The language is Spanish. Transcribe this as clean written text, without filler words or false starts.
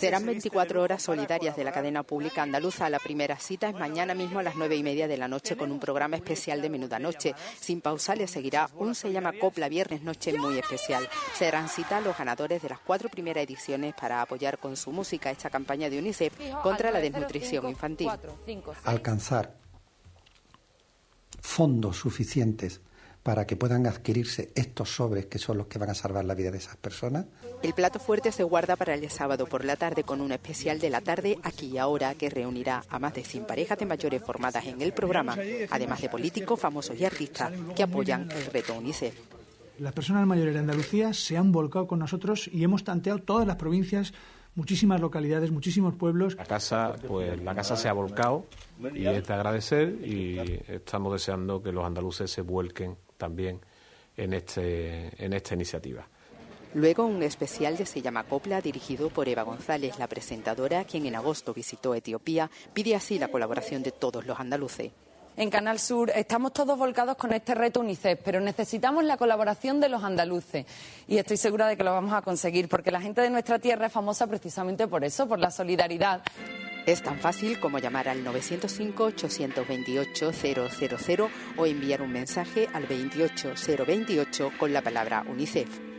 Serán 24 horas solidarias de la cadena pública andaluza. La primera cita es mañana mismo a las 9:30 de la noche con un programa especial de Menuda Noche. Sin pausa le seguirá un Se llama Copla Viernes Noche muy especial. Serán cita los ganadores de las 4 primeras ediciones para apoyar con su música esta campaña de UNICEF contra la desnutrición infantil. Alcanzar fondos suficientes para que puedan adquirirse estos sobres que son los que van a salvar la vida de esas personas. El plato fuerte se guarda para el sábado por la tarde con un especial de la tarde aquí y ahora que reunirá a más de 100 parejas de mayores formadas en el programa, además de políticos, famosos y artistas que apoyan el reto UNICEF. Las personas mayores de Andalucía se han volcado con nosotros y hemos tanteado todas las provincias, muchísimas localidades, muchísimos pueblos. La casa se ha volcado y es de agradecer, y estamos deseando que los andaluces se vuelquen también en esta iniciativa. Luego un especial de Se llama Copla dirigido por Eva González, la presentadora, quien en agosto visitó Etiopía, pide así la colaboración de todos los andaluces. En Canal Sur estamos todos volcados con este reto UNICEF, pero necesitamos la colaboración de los andaluces y estoy segura de que lo vamos a conseguir, porque la gente de nuestra tierra es famosa precisamente por eso, por la solidaridad. Es tan fácil como llamar al 905-828-000 o enviar un mensaje al 28028 con la palabra UNICEF.